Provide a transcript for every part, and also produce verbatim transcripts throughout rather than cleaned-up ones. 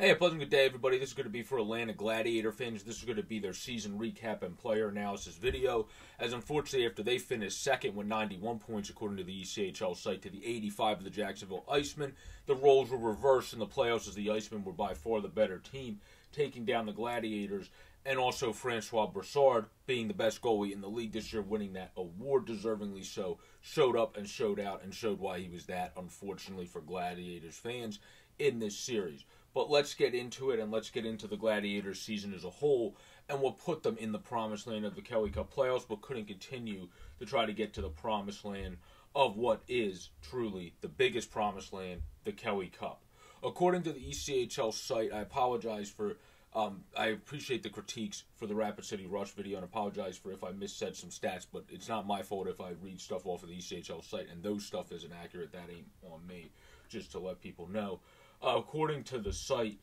Hey, a pleasant good day, everybody. This is going to be for Atlanta Gladiator fans. This is going to be their season recap and player analysis video, as unfortunately, after they finished second with ninety-one points, according to the E C H L site, to the eighty-five of the Jacksonville Icemen, the roles were reversed in the playoffs as the Icemen were by far the better team, taking down the Gladiators, and also Francois Broussard, being the best goalie in the league this year, winning that award deservingly so, showed up and showed out and showed why he was that, unfortunately for Gladiators fans, in this series. But let's get into it, and let's get into the Gladiators season as a whole, and we'll put them in the promised land of the Kelly Cup playoffs, but couldn't continue to try to get to the promised land of what is truly the biggest promised land, the Kelly Cup. According to the E C H L site, I apologize for Um, I appreciate the critiques for the Rapid City Rush video, and apologize for if I missaid some stats, but it's not my fault if I read stuff off of the E C H L site, and those stuff isn't accurate. That ain't on me, just to let people know. Uh, according to the site,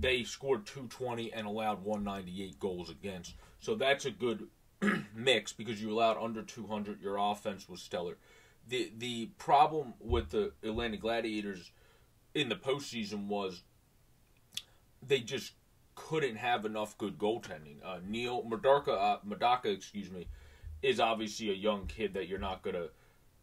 they scored two twenty and allowed one ninety-eight goals against, so that's a good mix, because you allowed under two hundred, your offense was stellar. The, the problem with the Atlanta Gladiators in the postseason was they just couldn't have enough good goaltending. Uh, Neil Madoka, uh, Madoka, excuse me, is obviously a young kid that you're not going to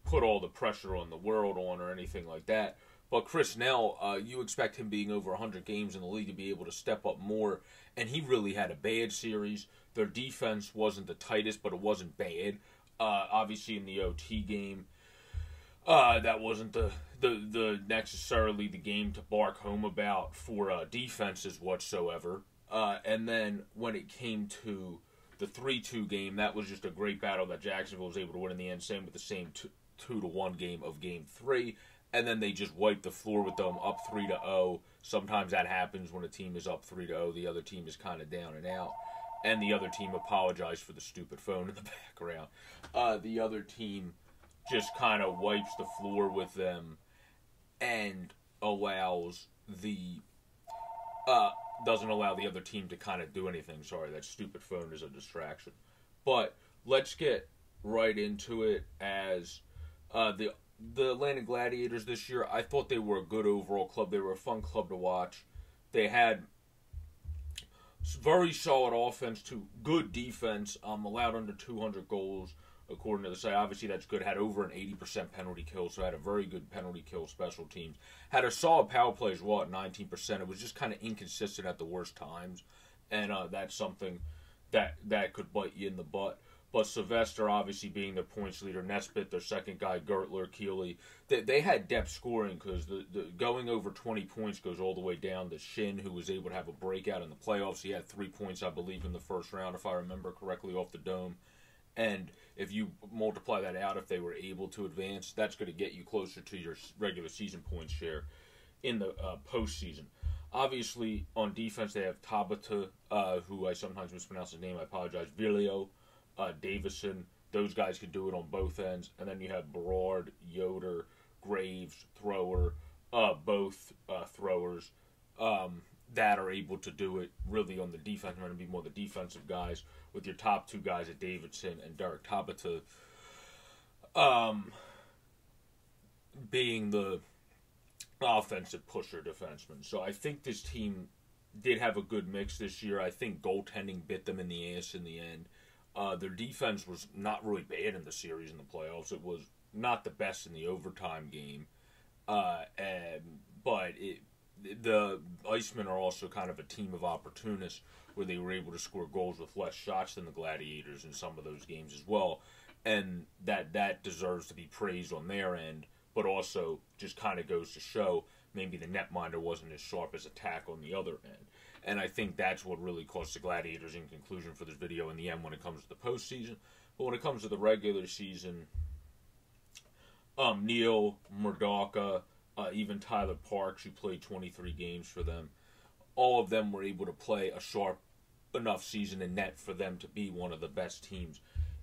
put all the pressure on the world on or anything like that. But Chris Nell, uh, you expect him being over one hundred games in the league to be able to step up more, and he really had a bad series. Their defense wasn't the tightest, but it wasn't bad. Uh, obviously, in the O T game, Uh, that wasn't the, the, the necessarily the game to bark home about for uh, defenses whatsoever. Uh, and then when it came to the three two game, that was just a great battle that Jacksonville was able to win in the end, same with the same two to one game of Game three. And then they just wiped the floor with them, up three to oh. Sometimes that happens when a team is up three to oh. The other team is kind of down and out. And the other team apologized for the stupid phone in the background. Uh, the other team just kind of wipes the floor with them and allows the, uh, doesn't allow the other team to kind of do anything. Sorry, that stupid phone is a distraction. But let's get right into it as uh, the, the Atlanta Gladiators this year, I thought they were a good overall club. They were a fun club to watch. They had very solid offense to good defense, um, allowed under two hundred goals, according to the site. Obviously, that's good. Had over an eighty percent penalty kill, so had a very good penalty kill special teams. Had a solid power play as well at nineteen percent. It was just kind of inconsistent at the worst times, and uh, that's something that that could bite you in the butt. But Sylvester, obviously, being their points leader, Nesbitt, their second guy, Gertler, Keeley, they, they had depth scoring because the, the going over twenty points goes all the way down to Shin, who was able to have a breakout in the playoffs. He had three points, I believe, in the first round, if I remember correctly, off the dome. And if you multiply that out, if they were able to advance, that's going to get you closer to your regular season point share in the uh, postseason. Obviously, on defense, they have Tabata, uh, who I sometimes mispronounce his name. I apologize. Vilio, uh, Davidson. Those guys can do it on both ends. And then you have Barard, Yoder, Graves, Thrower, uh, both uh, throwers um, that are able to do it really on the defense. They're going to be more the defensive guys, with your top two guys at Davidson and Derek Tabata um, being the offensive pusher defenseman. So I think this team did have a good mix this year. I think goaltending bit them in the ass in the end. Uh, their defense was not really bad in the series in the playoffs. It was not the best in the overtime game. Uh, and, but it, the Icemen are also kind of a team of opportunists, where they were able to score goals with less shots than the Gladiators in some of those games as well. And that that deserves to be praised on their end, but also just kind of goes to show maybe the netminder wasn't as sharp as attack on the other end. And I think that's what really cost the Gladiators in conclusion for this video in the end when it comes to the postseason. But when it comes to the regular season, um, Neil Madoka, uh, even Tyler Parks, who played twenty-three games for them, all of them were able to play a sharp enough season in net for them to be one of the best teams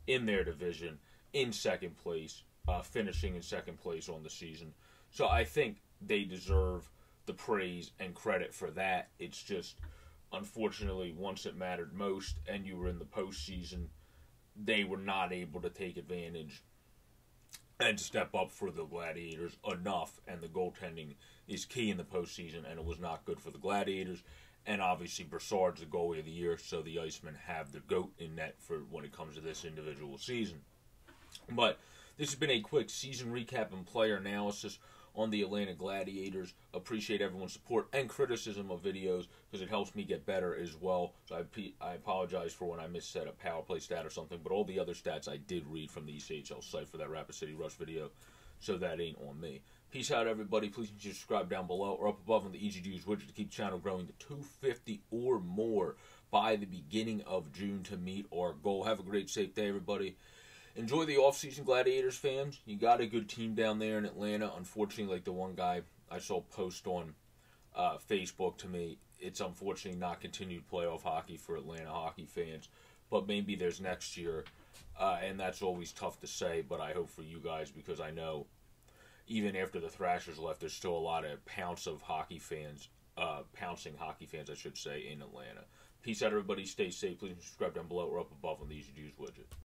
in their division, in second place, uh, finishing in second place on the season. So I think they deserve the praise and credit for that. It's just, unfortunately, once it mattered most and you were in the postseason, they were not able to take advantage and step up for the Gladiators enough, and the goaltending is key in the postseason, and it was not good for the Gladiators. And obviously, Broussard's the goalie of the year, so the Icemen have the GOAT in net for when it comes to this individual season. But this has been a quick season recap and player analysis on the Atlanta Gladiators. Appreciate everyone's support and criticism of videos because it helps me get better as well. So I, I apologize for when I missaid a power play stat or something, but all the other stats I did read from the E C H L site for that Rapid City Rush video, so that ain't on me. Peace out, everybody. Please subscribe down below or up above on the easy to use widget to keep the channel growing to two fifty or more by the beginning of June to meet our goal. Have a great, safe day, everybody. Enjoy the off-season, Gladiators fans. You got a good team down there in Atlanta. Unfortunately, like the one guy I saw post on uh, Facebook to me, it's unfortunately not continued playoff hockey for Atlanta hockey fans, but maybe there's next year, uh, and that's always tough to say, but I hope for you guys, because I know even after the Thrashers left, there's still a lot of pounce of hockey fans, uh, pouncing hockey fans, I should say, in Atlanta. Peace out, everybody. Stay safe. Please subscribe down below or up above on the easy to use widget.